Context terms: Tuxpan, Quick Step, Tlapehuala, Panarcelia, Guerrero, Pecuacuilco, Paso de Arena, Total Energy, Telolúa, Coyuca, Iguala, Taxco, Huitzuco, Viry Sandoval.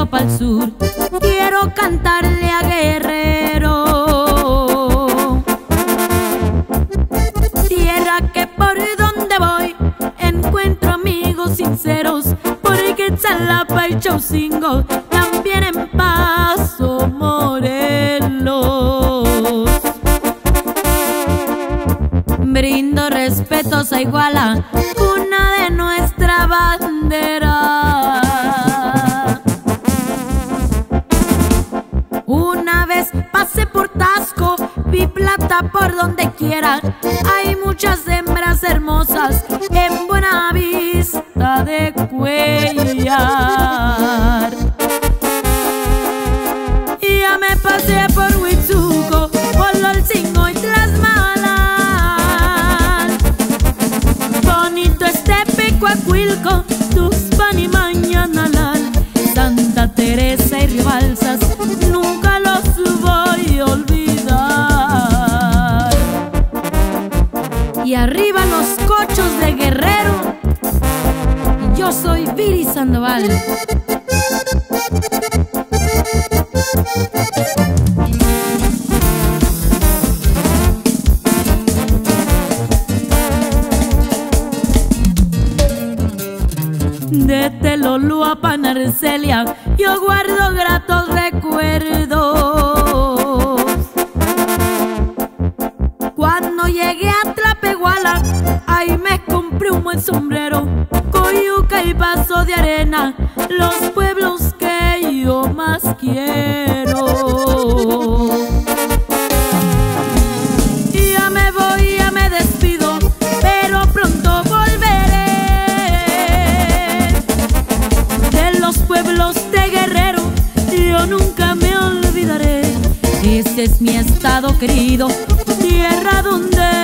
regreso para el sur, quiero cantarle a Guerrero. Tierra que por donde voy encuentro amigos sinceros, porque Ixalapa y Chaucingo, también en Paso, Morelos. Brindo respetos a Iguala, cuna de nuestra bandera. Una vez pasé por Taxco, vi plata por donde quiera, hay muchas hembras hermosas en Buena Vista de Cuellar. Y ya me pasé por Huitzuco, Ololcingo y Tlaxmalas. Bonito este Pecuacuilco, Tuxpan y Mañanalal, Santa Teresa y Ribalsas, nunca los voy a olvidar. Y arriba los cochos de Guerrero. Y yo soy Viry Sandoval. De Telolúa, Panarcelia, yo guardo gratos recuerdos. Cuando llegué a Tlapehuala, ahí me compré un buen sombrero. Coyuca y Paso de Arena, los pueblos que yo más quiero. Y ya me voy, ya me despido, pero pronto volveré. De los pueblos de Guerrero, yo nunca me olvidaré. Este es mi estado querido, tierra donde